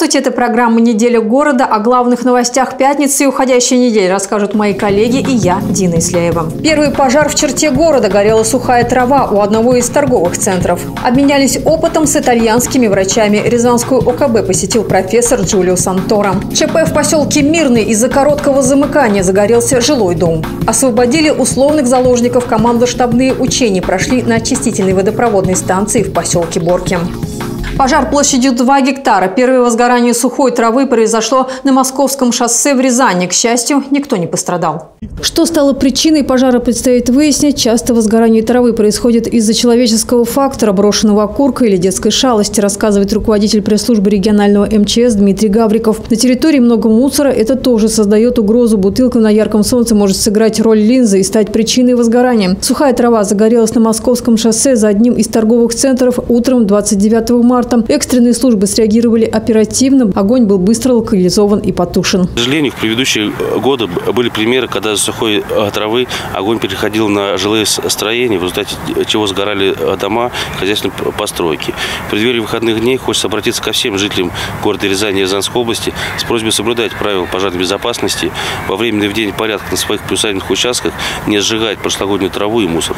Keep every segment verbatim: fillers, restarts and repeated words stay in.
Здравствуйте, это программа «Неделя города». О главных новостях пятницы и уходящей недели расскажут мои коллеги и я, Дина Исляева. Первый пожар в черте города. Горела сухая трава у одного из торговых центров. Обменялись опытом с итальянскими врачами. Рязанскую ОКБ посетил профессор Джулио Санторо. ЧП в поселке Мирный. Из-за короткого замыкания загорелся жилой дом. Освободили условных заложников. Командно-штабные учения прошли на очистительной водопроводной станции в поселке Борки. Пожар площадью два гектара. Первое возгорание сухой травы произошло на Московском шоссе в Рязани. К счастью, никто не пострадал. Что стало причиной пожара, предстоит выяснить. Часто возгорание травы происходит из-за человеческого фактора, брошенного окурка или детской шалости, рассказывает руководитель пресс-службы регионального МЧС Дмитрий Гавриков. На территории много мусора. Это тоже создает угрозу. Бутылка на ярком солнце может сыграть роль линзы и стать причиной возгорания. Сухая трава загорелась на Московском шоссе за одним из торговых центров утром двадцать девятого марта. Экстренные службы среагировали оперативно. Огонь был быстро локализован и потушен. К сожалению, в предыдущие годы были примеры, когда из сухой травы огонь переходил на жилые строения, в результате чего сгорали дома и хозяйственные постройки. В преддверии выходных дней хочется обратиться ко всем жителям города Рязани и Рязанской области с просьбой соблюдать правила пожарной безопасности, во временный в день порядок на своих приусадебных участках, не сжигать прошлогоднюю траву и мусор.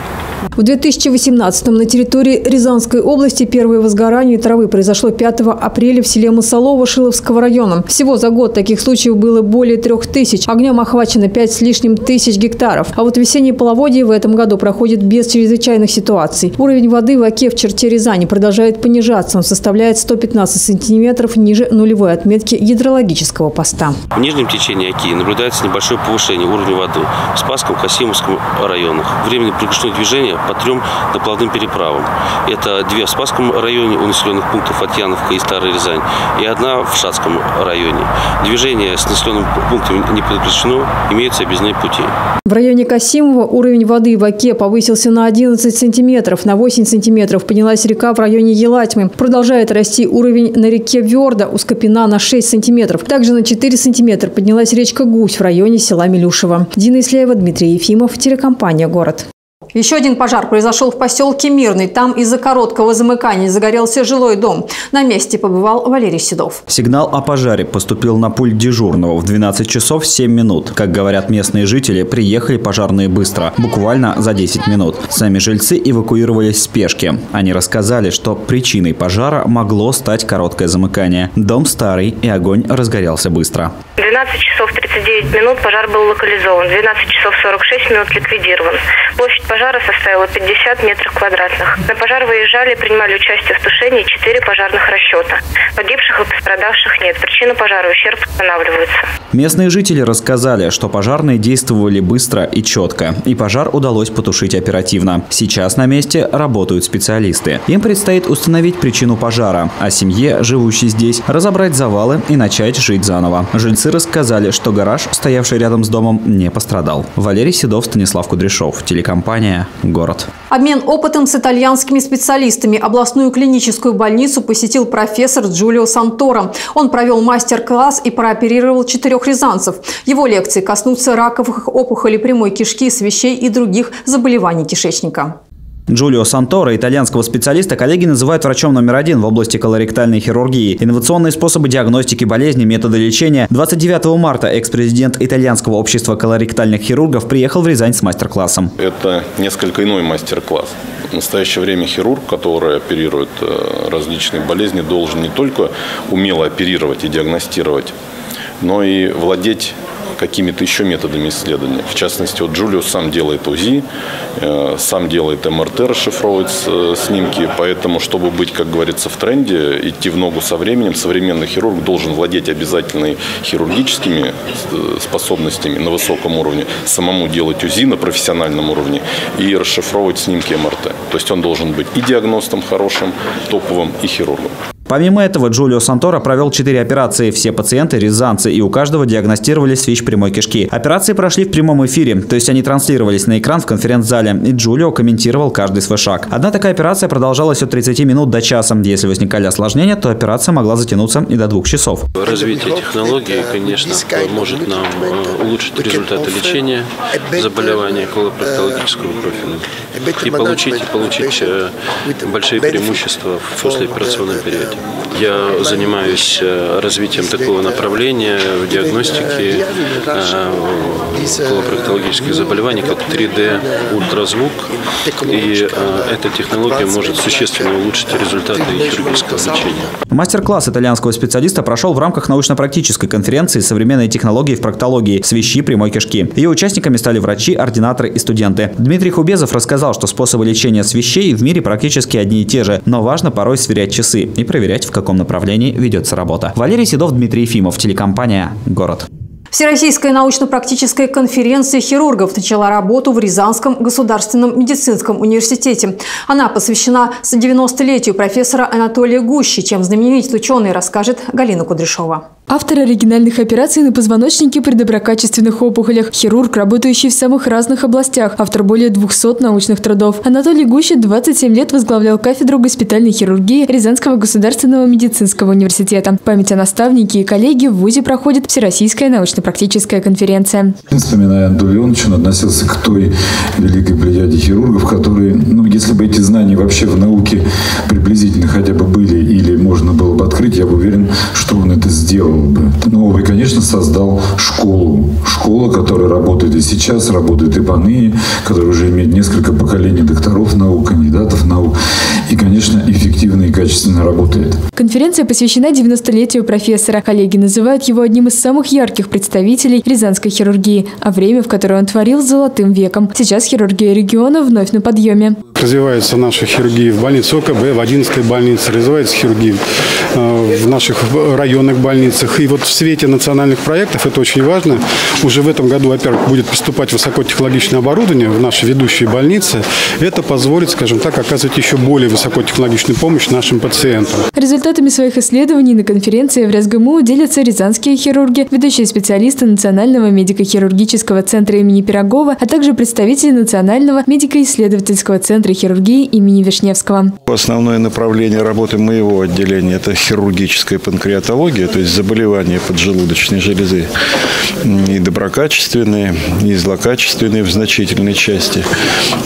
В две тысячи восемнадцатом на территории Рязанской области первое возгорание травы произошло пятого апреля в селе Масолово Шиловского района. Всего за год таких случаев было более трех тысяч. Огнем охвачено пять с лишним тысяч гектаров. А вот весеннее половодье в этом году проходит без чрезвычайных ситуаций. Уровень воды в Оке в черте Рязани продолжает понижаться. Он составляет сто пятнадцать сантиметров ниже нулевой отметки гидрологического поста. В нижнем течении Оки наблюдается небольшое повышение уровня воды в Спасском, Касимовском районах. Временно прекращено движение по трем доплавным переправам. Это две в Спасском районе у населенных пунктов Атьяновка и Старая Рязань, и одна в Шацком районе. Движение с населенным пунктом не прекращено, имеются объездные пути. В районе Касимова уровень воды в Оке повысился на одиннадцать сантиметров, на восемь сантиметров поднялась река в районе Елатьмы. Продолжает расти уровень на реке Верда у Скопина на шесть сантиметров. Также на четыре сантиметра поднялась речка Гусь в районе села Милюшево. Дина Исляева, Дмитрий Ефимов, телекомпания «Город». Еще один пожар произошел в поселке Мирный. Там из-за короткого замыкания загорелся жилой дом. На месте побывал Валерий Седов. Сигнал о пожаре поступил на пульт дежурного в двенадцать часов семь минут. Как говорят местные жители, приехали пожарные быстро, буквально за десять минут. Сами жильцы эвакуировались в спешке. Они рассказали, что причиной пожара могло стать короткое замыкание. Дом старый, и огонь разгорелся быстро. двенадцать часов тридцать девять минут пожар был локализован. двенадцать часов сорок шесть минут ликвидирован. Площадь пожара Пожара составила пятьдесят метров квадратных. На пожар выезжали, принимали участие в тушении четыре пожарных расчета. Погибших и пострадавших нет. Причина пожара – ущерб устанавливается. Местные жители рассказали, что пожарные действовали быстро и четко, и пожар удалось потушить оперативно. Сейчас на месте работают специалисты. Им предстоит установить причину пожара, а семье, живущей здесь, разобрать завалы и начать жить заново. Жильцы рассказали, что гараж, стоявший рядом с домом, не пострадал. Валерий Седов, Станислав Кудряшов, телекомпания «Город». Обмен опытом с итальянскими специалистами. Областную клиническую больницу посетил профессор Джулио Санторо. Он провел мастер-класс и прооперировал четырех рязанцев. Его лекции коснутся раковых опухолей прямой кишки, свищей и других заболеваний кишечника. Джулио Санторо, итальянского специалиста, коллеги называют врачом номер один в области колоректальной хирургии. Инновационные способы диагностики болезни, методы лечения. двадцать девятого марта экс-президент итальянского общества колоректальных хирургов приехал в Рязань с мастер-классом. Это несколько иной мастер-класс. В настоящее время хирург, который оперирует различные болезни, должен не только умело оперировать и диагностировать, но и владеть какими-то еще методами исследования. В частности, вот Джулио сам делает УЗИ, сам делает МРТ, расшифровывает снимки. Поэтому, чтобы быть, как говорится, в тренде, идти в ногу со временем, современный хирург должен владеть обязательно хирургическими способностями на высоком уровне, самому делать УЗИ на профессиональном уровне и расшифровывать снимки МРТ. То есть он должен быть и диагностом хорошим, топовым, и хирургом. Помимо этого, Джулио Санторо провел четыре операции. Все пациенты – рязанцы, и у каждого диагностировали свищ прямой кишки. Операции прошли в прямом эфире, то есть они транслировались на экран в конференц-зале, и Джулио комментировал каждый свой шаг. Одна такая операция продолжалась от тридцати минут до часа. Если возникали осложнения, то операция могла затянуться и до двух часов. Развитие технологии, конечно, поможет нам улучшить результаты лечения заболевания колопроктологического профиля и получить, и получить большие преимущества в послеоперационном периоде. Я занимаюсь развитием такого направления в диагностике колопроктологических заболеваний, как три дэ ультразвук. И эта технология может существенно улучшить результаты хирургического лечения. Мастер-класс итальянского специалиста прошел в рамках научно-практической конференции «Современные технологии в проктологии. Свищи прямой кишки». Ее участниками стали врачи, ординаторы и студенты. Дмитрий Хубезов рассказал, что способы лечения свищей в мире практически одни и те же, но важно порой сверять часы и проверять, в каком В каком направлении ведется работа. Валерий Седов, Дмитрий Ефимов, телекомпания «Город». Всероссийская научно-практическая конференция хирургов начала работу в Рязанском государственном медицинском университете. Она посвящена девяностолетию профессора Анатолия Гущи, чем знаменит ученый, расскажет Галина Кудряшова. Автор оригинальных операций на позвоночнике при доброкачественных опухолях, хирург, работающий в самых разных областях, автор более двухсот научных трудов. Анатолий Гущи двадцать семь лет возглавлял кафедру госпитальной хирургии Рязанского государственного медицинского университета. В память о наставнике и коллеге в ВУЗе проходит Всероссийская научно-практическая практическая конференция. Вспоминая Анатолия Леонидовича, он относился к той великой плеяде хирургов, которые, ну, если бы эти знания вообще в науке приблизительно хотя бы были или можно было бы открыть, я бы уверен, что он это сделал бы. Ну, и, конечно, создал школу. Школа, которая работает и сейчас, работает и поныне, которая уже имеет несколько поколений докторов наук, кандидатов наук. И, конечно, эффективно и качественно работает. Конференция посвящена девяностолетию профессора. Коллеги называют его одним из самых ярких представителей представителей рязанской хирургии, а время, в которое он творил, золотым веком. Сейчас хирургия региона вновь на подъеме. Развивается наша хирургия в больнице о ка бэ, в одиннадцатой больнице, развивается хирургия в наших районных больницах. И вот в свете национальных проектов, это очень важно, уже в этом году, во-первых, будет поступать высокотехнологичное оборудование в наши ведущие больницы. Это позволит, скажем так, оказывать еще более высокотехнологичную помощь нашим пациентам. Результатами своих исследований на конференции в РязГМУ делятся рязанские хирурги, ведущие специалисты Национального медико-хирургического центра имени Пирогова, а также представители Национального медико-исследовательского центра хирургии имени Вишневского. Основное направление работы моего отделения – это хирургическая панкреатология, то есть заболевания поджелудочной железы, и доброкачественные, и злокачественные в значительной части.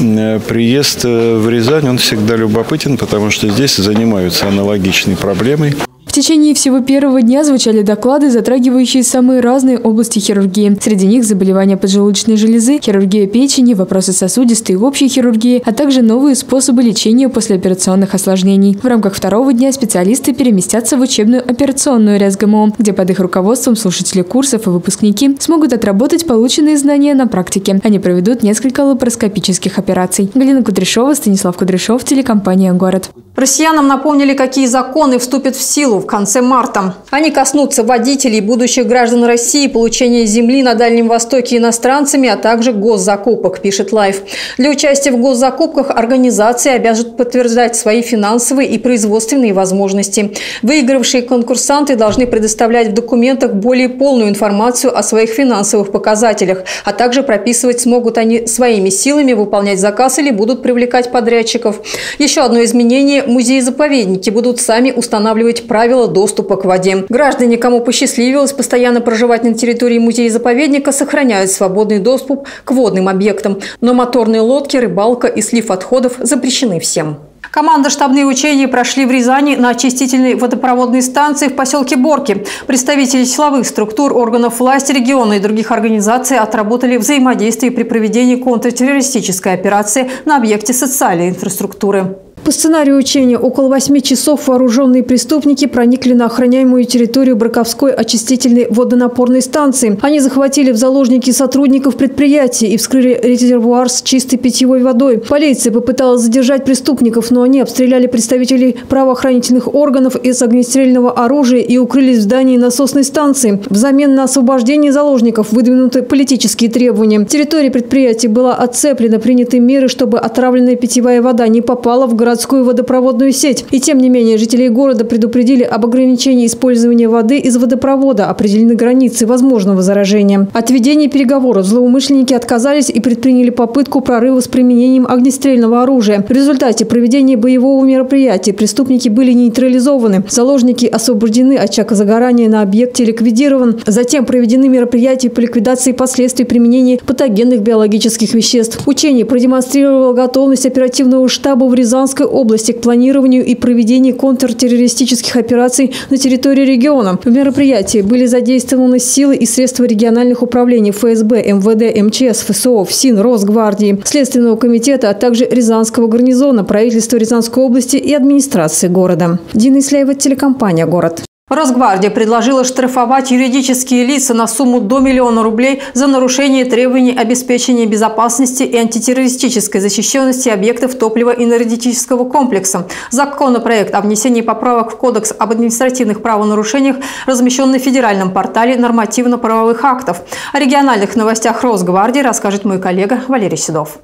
Приезд в Рязань, он всегда любопытен, потому что здесь занимаются аналогичной проблемой. В течение всего первого дня звучали доклады, затрагивающие самые разные области хирургии. Среди них заболевания поджелудочной железы, хирургия печени, вопросы сосудистой и общей хирургии, а также новые способы лечения послеоперационных осложнений. В рамках второго дня специалисты переместятся в учебную операционную РязГМО, где под их руководством слушатели курсов и выпускники смогут отработать полученные знания на практике. Они проведут несколько лапароскопических операций. Галина Кудряшова, Станислав Кудряшов, телекомпания «Город». Россиянам напомнили, какие законы вступят в силу в конце марта. Они коснутся водителей, будущих граждан России, получения земли на Дальнем Востоке иностранцами, а также госзакупок, пишет Лайф. Для участия в госзакупках организации обяжут подтверждать свои финансовые и производственные возможности. Выигравшие конкурсанты должны предоставлять в документах более полную информацию о своих финансовых показателях, а также прописывать, смогут они своими силами выполнять заказ или будут привлекать подрядчиков. Еще одно изменение – музеи-заповедники будут сами устанавливать правила доступа к воде. Граждане, кому посчастливилось постоянно проживать на территории музея-заповедника, сохраняют свободный доступ к водным объектам. Но моторные лодки, рыбалка и слив отходов запрещены всем. Командно-штабные учения прошли в Рязани на очистительной водопроводной станции в поселке Борки. Представители силовых структур, органов власти региона и других организаций отработали взаимодействие при проведении контртеррористической операции на объекте социальной инфраструктуры. По сценарию учения около восьми часов вооруженные преступники проникли на охраняемую территорию Браковской очистительной водонапорной станции. Они захватили в заложники сотрудников предприятия и вскрыли резервуар с чистой питьевой водой. Полиция попыталась задержать преступников, но они обстреляли представителей правоохранительных органов из огнестрельного оружия и укрылись в здании насосной станции. Взамен на освобождение заложников выдвинуты политические требования. Территория предприятия была отцеплена, приняты меры, чтобы отравленная питьевая вода не попала в город. городскую водопроводную сеть. И тем не менее, жителей города предупредили об ограничении использования воды из водопровода, определены границы возможного заражения. От ведения переговоров злоумышленники отказались и предприняли попытку прорыва с применением огнестрельного оружия. В результате проведения боевого мероприятия преступники были нейтрализованы. Заложники освобождены, очаг загорания на объекте ликвидирован. Затем проведены мероприятия по ликвидации последствий применения патогенных биологических веществ. Учение продемонстрировало готовность оперативного штаба в Рязанской Рязанской области к планированию и проведению контртеррористических операций на территории региона. В мероприятии были задействованы силы и средства региональных управлений ФСБ, МВД, МЧС, ФСО, ФСИН, Росгвардии, Следственного комитета, а также Рязанского гарнизона, правительства Рязанской области и администрации города. Дина Исляева, телекомпания «Город». Росгвардия предложила штрафовать юридические лица на сумму до миллиона рублей за нарушение требований обеспечения безопасности и антитеррористической защищенности объектов топливо-энергетического комплекса. Законопроект о внесении поправок в Кодекс об административных правонарушениях размещен на федеральном портале нормативно-правовых актов. О региональных новостях Росгвардии расскажет мой коллега Валерий Седов.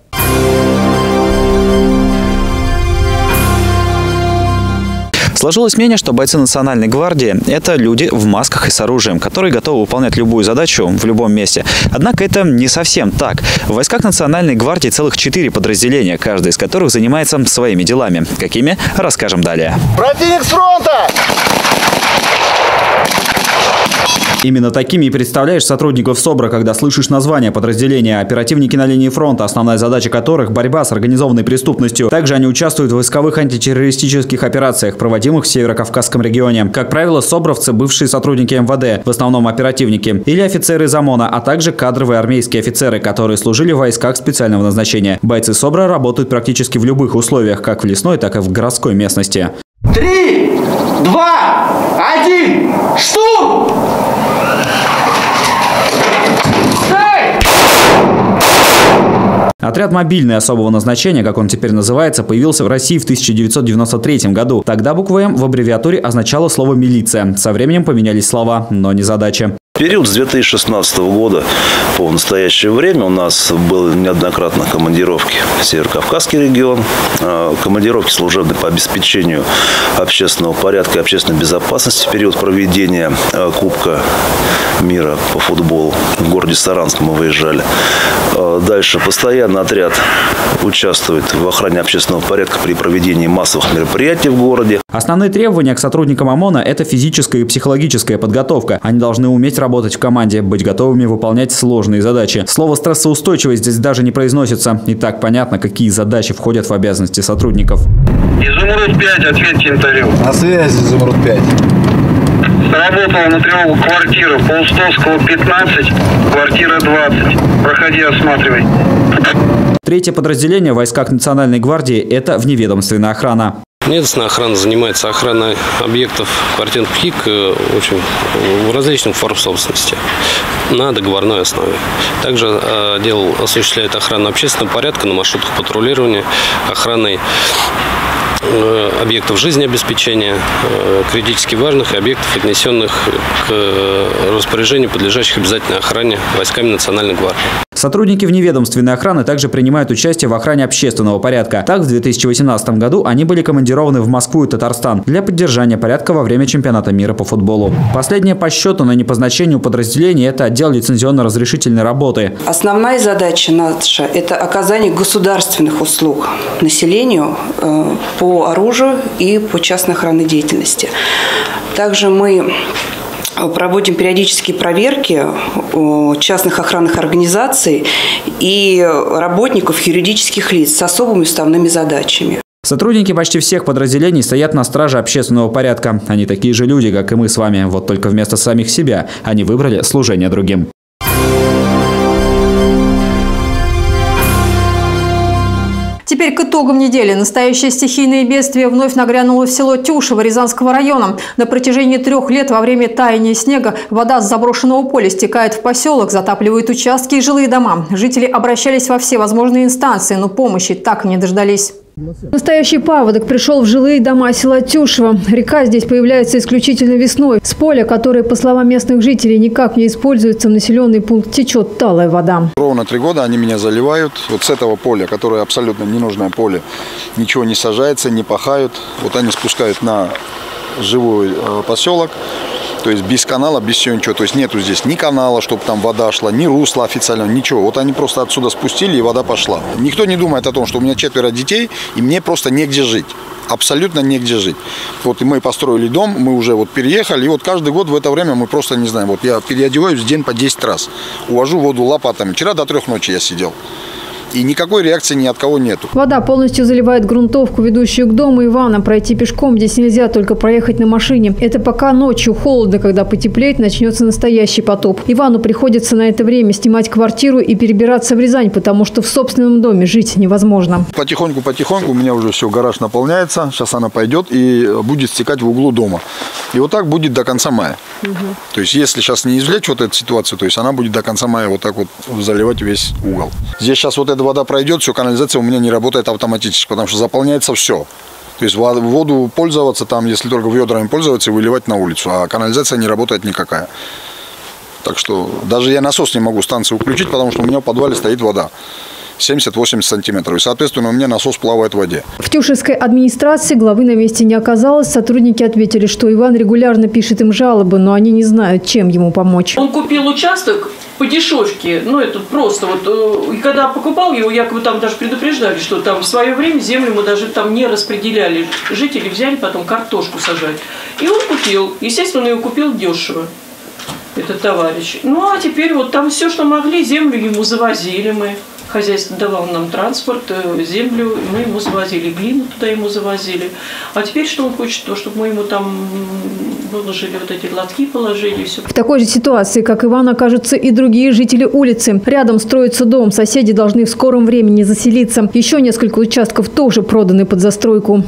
Сложилось мнение, что бойцы Национальной гвардии – это люди в масках и с оружием, которые готовы выполнять любую задачу в любом месте. Однако это не совсем так. В войсках Национальной гвардии целых четыре подразделения, каждый из которых занимается своими делами. Какими – расскажем далее. Противник с фронта! Именно такими и представляешь сотрудников СОБРа, когда слышишь название подразделения. Оперативники на линии фронта, основная задача которых – борьба с организованной преступностью. Также они участвуют в войсковых антитеррористических операциях, проводимых в Северо-Кавказском регионе. Как правило, СОБРовцы – бывшие сотрудники МВД, в основном оперативники, или офицеры из ОМОНа, а также кадровые армейские офицеры, которые служили в войсках специального назначения. Бойцы СОБРа работают практически в любых условиях, как в лесной, так и в городской местности. Три, два, один, штурм! Отряд «Мобильный» особого назначения, как он теперь называется, появился в России в тысяча девятьсот девяносто третьем году. Тогда буква «М» в аббревиатуре означала слово «милиция». Со временем поменялись слова, но не задачи. Период с две тысячи шестнадцатого года по настоящее время у нас были неоднократно командировки в Северо-Кавказский регион, командировки служебные по обеспечению общественного порядка и общественной безопасности в период проведения Кубка мира по футболу. В городе Саранск мы выезжали. Дальше постоянно отряд участвует в охране общественного порядка при проведении массовых мероприятий в городе. Основные требования к сотрудникам ОМОНа – это физическая и психологическая подготовка. Они должны уметь работать. работать в команде, быть готовыми выполнять сложные задачи. Слово «стрессоустойчивость» здесь даже не произносится. И так понятно, какие задачи входят в обязанности сотрянников. Изумруд пять, ответьте интервью. На связи, Изумруд пять. Сработала на тревогу квартира Полстовского пятнадцать, квартира двадцать. Проходи, осматривай. Третье подразделение в войсках Национальной гвардии – это вневедомственная охрана. Вневедомственная охрана занимается охраной объектов квартирных птик в, общем, в различных форм собственности на договорной основе. Также отдел осуществляет охрану общественного порядка на маршрутах патрулирования, охраной объектов жизнеобеспечения, критически важных и объектов, отнесенных к распоряжению, подлежащих обязательной охране войсками Национальной гвардии. Сотрудники вневедомственной охраны также принимают участие в охране общественного порядка. Так, в две тысячи восемнадцатом году они были командированы в Москву и Татарстан для поддержания порядка во время чемпионата мира по футболу. Последнее по счету, но не по значению подразделения, это отдел лицензионно-разрешительной работы. Основная задача наша – это оказание государственных услуг населению по оружию и по частной охранной деятельности. Также мы проводим периодические проверки частных охранных организаций и работников юридических лиц с особыми уставными задачами. Сотрудники почти всех подразделений стоят на страже общественного порядка. Они такие же люди, как и мы с вами, вот только вместо самих себя они выбрали служение другим. Теперь к итогам недели. Настоящее стихийное бедствие вновь нагрянуло в село Тюшево Рязанского района. На протяжении трех лет во время таяния снега вода с заброшенного поля стекает в поселок, затапливает участки и жилые дома. Жители обращались во все возможные инстанции, но помощи так и не дождались. Настоящий паводок пришел в жилые дома села Тюшево. Река здесь появляется исключительно весной. С поля, которое, по словам местных жителей, никак не используется, в населенный пункт течет талая вода. Ровно три года они меня заливают. Вот с этого поля, которое абсолютно ненужное поле, ничего не сажается, не пахают. Вот они спускают на живой поселок. То есть без канала, без всего ничего. То есть нету здесь ни канала, чтобы там вода шла, ни русла официального, ничего. Вот они просто отсюда спустили, и вода пошла. Никто не думает о том, что у меня четверо детей, и мне просто негде жить. Абсолютно негде жить. Вот и мы построили дом, мы уже вот переехали, и вот каждый год в это время мы просто не знаем. Вот я переодеваюсь день по десять раз, увожу воду лопатами. Вчера до трех ночи я сидел. И никакой реакции ни от кого нету. Вода полностью заливает грунтовку, ведущую к дому Ивана. Пройти пешком здесь нельзя, только проехать на машине. Это пока ночью холодно, когда потеплеет, начнется настоящий потоп. Ивану приходится на это время снимать квартиру и перебираться в Рязань, потому что в собственном доме жить невозможно. Потихоньку-потихоньку у меня уже все, гараж наполняется. Сейчас она пойдет и будет стекать в углу дома. И вот так будет до конца мая. Угу. То есть если сейчас не извлечь вот эту ситуацию, то есть она будет до конца мая вот так вот заливать весь угол. Здесь сейчас вот эта вода пройдет, все, канализация у меня не работает автоматически, потому что заполняется все. То есть воду пользоваться там, если только ведрами пользоваться, выливать на улицу, а канализация не работает никакая. Так что даже я насос не могу станцию включить, потому что у меня в подвале стоит вода. семьдесят-восемьдесят сантиметров. И, соответственно, у меня насос плавает в воде. В Тюшевской администрации главы на месте не оказалось. Сотрудники ответили, что Иван регулярно пишет им жалобы, но они не знают, чем ему помочь. Он купил участок по дешевке. Ну, это просто вот... И когда покупал его, якобы там даже предупреждали, что там в свое время землю мы даже там не распределяли. Жители взяли потом картошку сажать. И он купил. Естественно, он ее купил дешево. Этот товарищ. Ну, а теперь вот там все, что могли, землю ему завозили мы. Хозяйство давало нам транспорт, землю, мы ему завозили, глину туда ему завозили. А теперь что он хочет? То, чтобы мы ему там выложили вот эти лотки, положили. Все. В такой же ситуации, как Иван, окажутся и другие жители улицы. Рядом строится дом, соседи должны в скором времени заселиться. Еще несколько участков тоже проданы под застройку.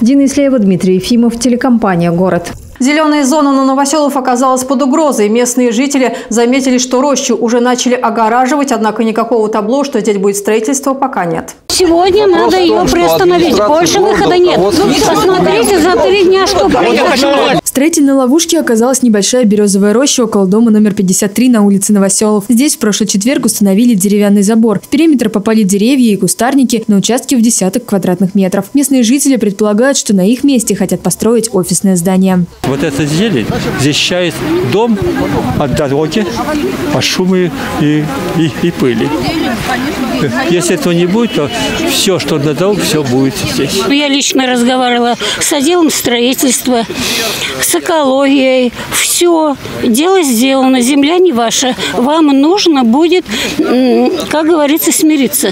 Дина Исляева, Дмитрий Ефимов, телекомпания «Город». Зеленая зона на Новоселов оказалась под угрозой. Местные жители заметили, что рощу уже начали огораживать, однако никакого табло, что здесь будет строительство, пока нет. Сегодня вопрос надо том, ее приостановить. Больше выхода нет. Вот ну, посмотрите, за три дня что произошло. В строительной ловушке оказалась небольшая березовая роща около дома номер пятьдесят три на улице Новоселов. Здесь в прошлый четверг установили деревянный забор. В периметр попали деревья и кустарники на участке в десяток квадратных метров. Местные жители предполагают, что на их месте хотят построить офисное здание. Вот это зелень защищает дом от дороги, от шума и, и, и пыли. Если этого не будет, то все, что на дороге, все будет здесь. Я лично разговаривала с отделом строительства, с экологией. Все, дело сделано, земля не ваша. Вам нужно будет, как говорится, смириться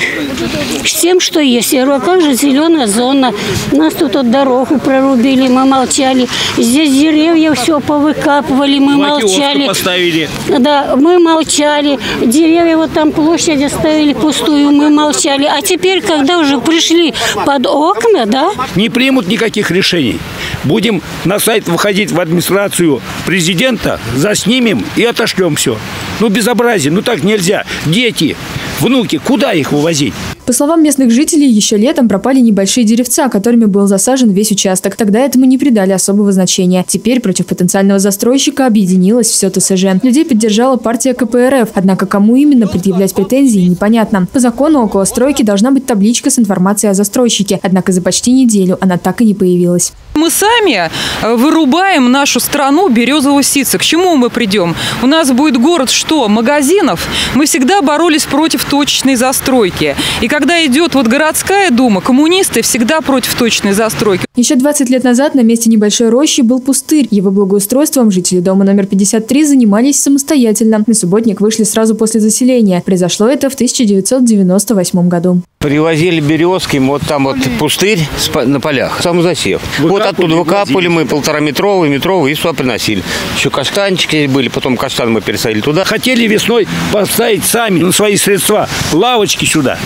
с тем, что есть. Я говорю, а как же зеленая зона? Нас тут от дорогу прорубили, мы молчали. Здесь деревья. Деревья все повыкапывали, мы молчали. Поставили. Да, мы молчали. Деревья вот там площадь оставили пустую, мы молчали. А теперь, когда уже пришли под окна, да? Не примут никаких решений. Будем на сайт выходить в администрацию президента, заснимем и отошлем все. Ну безобразие, ну так нельзя. Дети, внуки, куда их вывозить? По словам местных жителей, еще летом пропали небольшие деревца, которыми был засажен весь участок. Тогда этому не придали особого значения. Теперь против потенциального застройщика объединилось все ТСЖ. Людей поддержала партия КПРФ, однако кому именно предъявлять претензии непонятно. По закону около стройки должна быть табличка с информацией о застройщике, однако за почти неделю она так и не появилась. Мы сами вырубаем нашу страну березового ситца. К чему мы придем? У нас будет город что? Магазинов? Мы всегда боролись против точечной застройки. И как Когда идет вот городская дума, коммунисты всегда против точной застройки. Еще двадцать лет назад на месте небольшой рощи был пустырь. Его благоустройством жители дома номер пятьдесят три занимались самостоятельно. На субботник вышли сразу после заселения. Произошло это в тысяча девятьсот девяносто восьмом году. Привозили березки, вот там вот пустырь на полях, сам засев. Выкапывали, вот оттуда выкапывали мы полтораметровые, метровые и сюда приносили. Еще каштанчики были, потом каштан мы пересадили туда. Хотели весной поставить сами на свои средства лавочки сюда.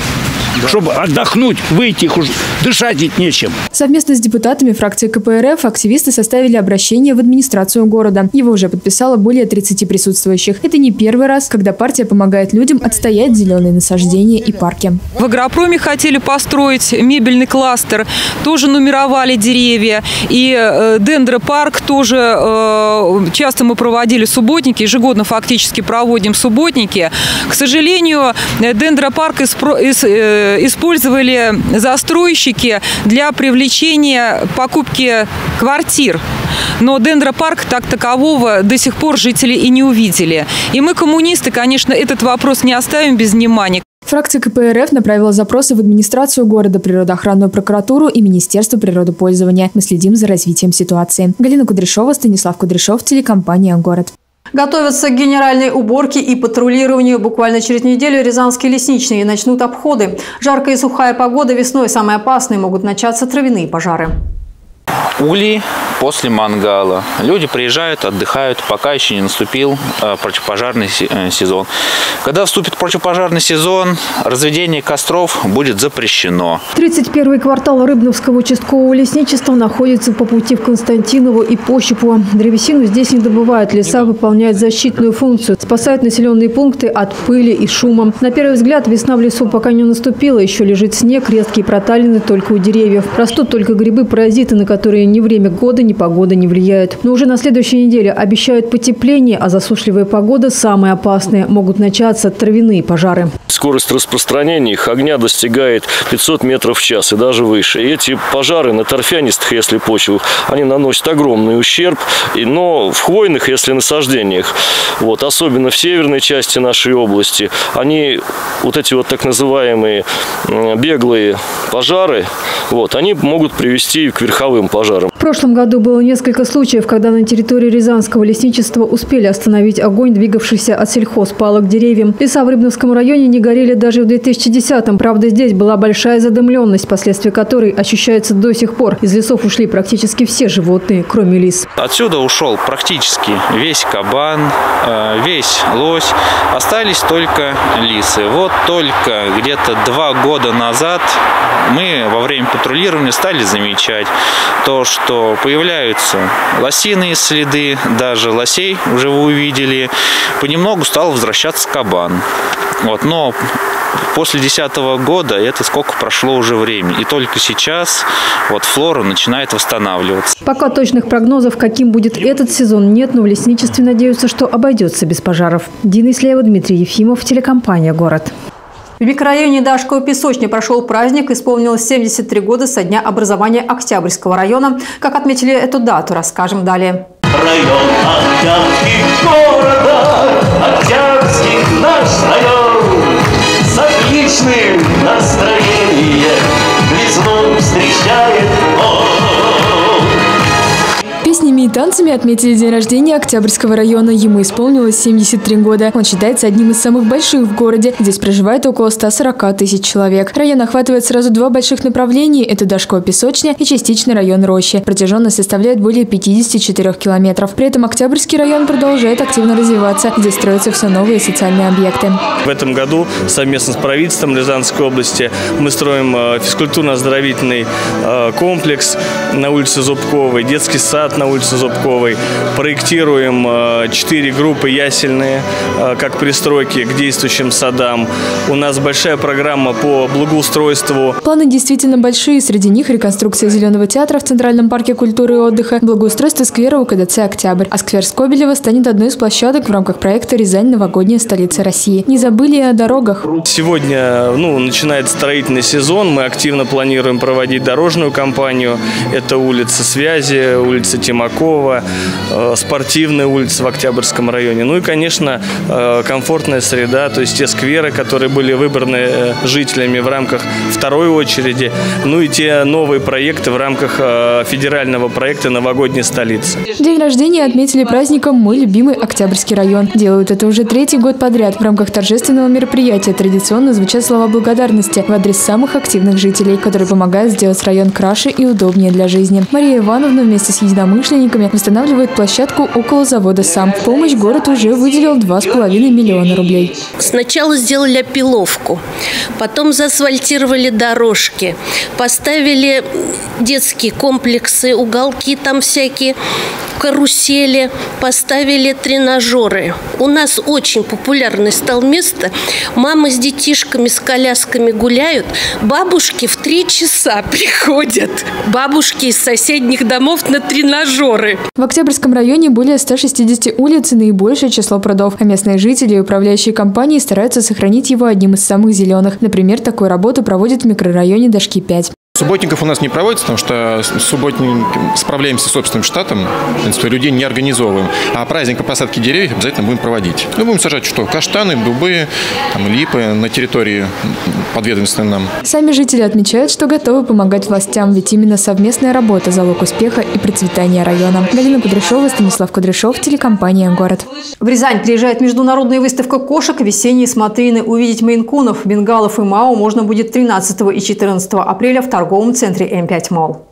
Да. Чтобы отдохнуть, выйти, хуже, дышать ведь нечем. Совместно с депутатами фракции КПРФ активисты составили обращение в администрацию города. Его уже подписало более тридцати присутствующих. Это не первый раз, когда партия помогает людям отстоять зеленые насаждения и парки. В агропроме хотели построить мебельный кластер, тоже нумеровали деревья. И дендропарк тоже, часто мы проводили субботники, ежегодно фактически проводим субботники. К сожалению, дендропарк испро... использовали застройщики для привлечения покупки квартир. Но дендропарк так такового до сих пор жители и не увидели. И мы, коммунисты, конечно, этот вопрос не оставим без внимания. Фракция КПРФ направила запросы в администрацию города, природоохранную прокуратуру и Министерство природопользования. Мы следим за развитием ситуации. Галина Кудряшова, Станислав Кудряшов, телекомпания «Город». Готовятся к генеральной уборке и патрулированию. Буквально через неделю рязанские лесничные начнут обходы. Жаркая и сухая погода весной. Самые опасные могут начаться травяные пожары. Угли после мангала. Люди приезжают, отдыхают, пока еще не наступил противопожарный сезон. Когда вступит противопожарный сезон, разведение костров будет запрещено. тридцать первый квартал Рыбновского участкового лесничества находится по пути в Константиново и Пощепу. Древесину здесь не добывают. Леса выполняют защитную функцию. Спасают населенные пункты от пыли и шума. На первый взгляд весна в лесу пока не наступила. Еще лежит снег, резкие проталины только у деревьев. Растут только грибы, паразиты, на которые ни время года, ни погода не влияют. Но уже на следующей неделе обещают потепление, а засушливая погода самая опасная. Могут начаться травяные пожары. Скорость распространения их огня достигает пятисот метров в час и даже выше. И эти пожары на торфянистых, если почвах, они наносят огромный ущерб. Но в хвойных, если насаждениях, вот, особенно в северной части нашей области, они, вот эти вот так называемые беглые пожары, вот, они могут привести к верховым пожарам. В прошлом году было несколько случаев, когда на территории Рязанского лесничества успели остановить огонь, двигавшийся от сельхозпалок к деревьям. Леса в Рыбновском районе не горели даже в две тысячи десятом. Правда, здесь была большая задымленность, последствия которой ощущаются до сих пор. Из лесов ушли практически все животные, кроме лис. Отсюда ушел практически весь кабан, весь лось. Остались только лисы. Вот только где-то два года назад мы во время патрулирования стали замечать то, что появляются лосиные следы, даже лосей уже вы увидели. Понемногу стал возвращаться кабан. Вот, но после две тысячи десятого года это сколько прошло уже времени. И только сейчас вот флора начинает восстанавливаться. Пока точных прогнозов, каким будет этот сезон, нет, но в лесничестве надеются, что обойдется без пожаров. Дина Исляева, Дмитрий Ефимов, телекомпания «Город». В микрорайоне Дашкова Песочня прошел праздник. Исполнилось семьдесят три года со дня образования Октябрьского района. Как отметили эту дату, расскажем далее. Район Октябрьский города, Октябрьский наш район. С отличным настроением весну встречает он. Песнями и танцами отметили день рождения Октябрьского района. Ему исполнилось семьдесят три года. Он считается одним из самых больших в городе. Здесь проживает около ста сорока тысяч человек. Район охватывает сразу два больших направления. Это Дашкова Песочня и частично район Рощи. Протяженность составляет более пятидесяти четырёх километров. При этом Октябрьский район продолжает активно развиваться. Здесь строятся все новые социальные объекты. В этом году совместно с правительством Рязанской области мы строим физкультурно-оздоровительный комплекс на улице Зубковой, детский сад на на улице Зубковой. Проектируем четыре группы ясельные, как пристройки к действующим садам. У нас большая программа по благоустройству. Планы действительно большие. Среди них реконструкция Зеленого театра в Центральном парке культуры и отдыха, благоустройство сквера у ка дэ цэ «Октябрь». А сквер Скобелева станет одной из площадок в рамках проекта «Рязань – новогодняя столица России». Не забыли и о дорогах. Сегодня ну, начинается строительный сезон. Мы активно планируем проводить дорожную кампанию. Это улица Связи, улица Тимошенко, Макова, спортивная улица в Октябрьском районе. Ну и, конечно, комфортная среда, то есть те скверы, которые были выбраны жителями в рамках второй очереди, ну и те новые проекты в рамках федерального проекта «Новогодняя столица». День рождения отметили праздником «Мой любимый Октябрьский район». Делают это уже третий год подряд. В рамках торжественного мероприятия традиционно звучат слова благодарности в адрес самых активных жителей, которые помогают сделать район краше и удобнее для жизни. Мария Ивановна вместе с единомышленниками восстанавливает площадку около завода «Сам». В помощь город уже выделил два с половиной миллиона рублей. Сначала сделали опиловку, потом заасфальтировали дорожки, поставили детские комплексы, уголки там всякие, карусели, поставили тренажеры. У нас очень популярное стало место. Мамы с детишками, с колясками гуляют. Бабушки в три часа приходят. Бабушки из соседних домов на тренажеры. В Октябрьском районе более ста шестидесяти улиц и наибольшее число прудов. А местные жители и управляющие компании стараются сохранить его одним из самых зеленых. Например, такую работу проводят в микрорайоне Дашки пять. Субботников у нас не проводится, потому что субботник справляемся с собственным штатом, людей не организовываем. А праздник по посадке деревьев обязательно будем проводить. Мы будем сажать что? Каштаны, дубы, там, липы на территории подведомственной нам. Сами жители отмечают, что готовы помогать властям, ведь именно совместная работа – залог успеха и процветания района. Галина Кудряшова, Станислав Кудряшов, телекомпания «Город». В Рязань приезжает международная выставка кошек «Весенние смотрины». Увидеть мейн-кунов, бенгалов и мао можно будет тринадцатого и четырнадцатого апреля в торговом центре эм пять Молл.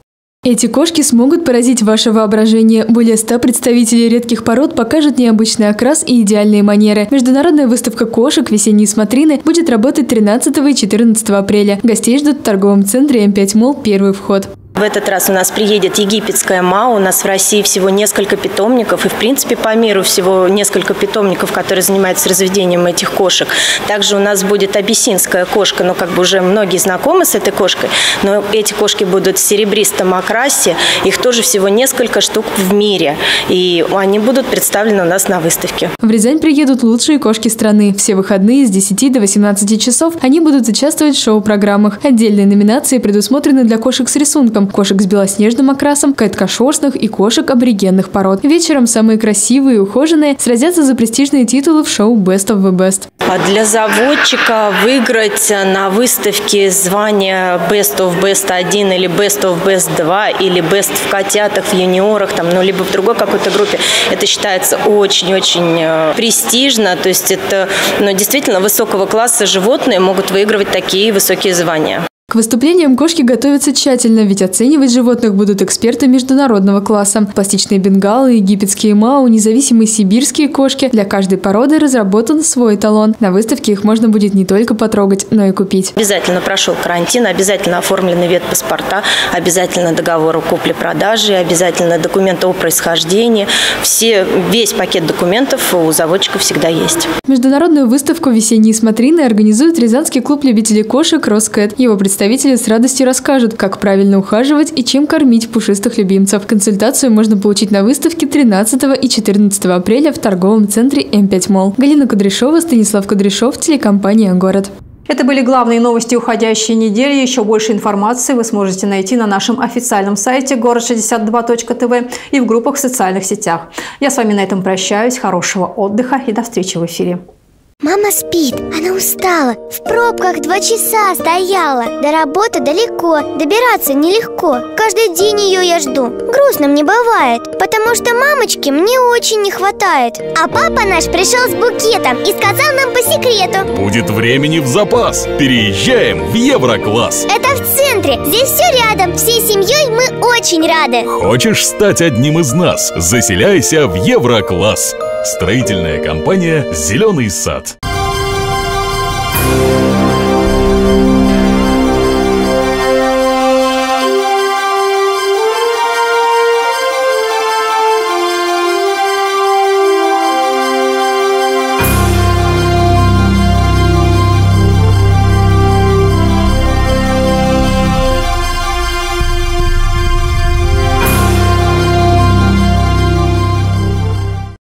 Эти кошки смогут поразить ваше воображение. Более ста представителей редких пород покажут необычный окрас и идеальные манеры. Международная выставка кошек «Весенние смотрины» будет работать тринадцатого и четырнадцатого апреля. Гостей ждут в торговом центре эм пять Молл «Первый вход». В этот раз у нас приедет египетская мао. У нас в России всего несколько питомников. И, в принципе, по миру всего несколько питомников, которые занимаются разведением этих кошек. Также у нас будет абиссинская кошка. Ну, как бы уже многие знакомы с этой кошкой. Но эти кошки будут в серебристом окрасе. Их тоже всего несколько штук в мире. И они будут представлены у нас на выставке. В Рязань приедут лучшие кошки страны. Все выходные с десяти до восемнадцати часов они будут участвовать в шоу-программах. Отдельные номинации предусмотрены для кошек с рисунком, кошек с белоснежным окрасом, кайткошерстных и кошек аборигенных пород. Вечером самые красивые и ухоженные сразятся за престижные титулы в шоу «Best of the Best». Для заводчика выиграть на выставке звание «Best of Best один» или «Best of Best два» или «Best в котятах», в юниорах, там, ну, либо в другой какой-то группе, это считается очень-очень престижно. То есть это, ну, действительно высокого класса животные могут выигрывать такие высокие звания. К выступлениям кошки готовятся тщательно, ведь оценивать животных будут эксперты международного класса. Пластичные бенгалы, египетские мао, независимые сибирские кошки. Для каждой породы разработан свой эталон. На выставке их можно будет не только потрогать, но и купить. Обязательно прошел карантин, обязательно оформлены ветпаспорта, обязательно договор о купле-продаже, обязательно документы о происхождении. Все, весь пакет документов у заводчиков всегда есть. Международную выставку «Весенние смотрины» организует Рязанский клуб любителей кошек «Роскэт». Его представители Представители с радостью расскажут, как правильно ухаживать и чем кормить пушистых любимцев. Консультацию можно получить на выставке тринадцатого и четырнадцатого апреля в торговом центре эм пять Молл. Галина Кудряшова, Станислав Кудряшов, телекомпания «Город». Это были главные новости уходящей недели. Еще больше информации вы сможете найти на нашем официальном сайте город шестьдесят два точка тв и в группах в социальных сетях. Я с вами на этом прощаюсь. Хорошего отдыха и до встречи в эфире. Мама спит, она устала, в пробках два часа стояла. До работы далеко, добираться нелегко. Каждый день ее я жду, грустно мне бывает, потому что мамочки мне очень не хватает. А папа наш пришел с букетом и сказал нам по секрету: будет времени в запас, переезжаем в Еврокласс. Это в центре, здесь все рядом, всей семьей мы очень рады. Хочешь стать одним из нас? Заселяйся в Еврокласс. Строительная компания «Зеленый сад».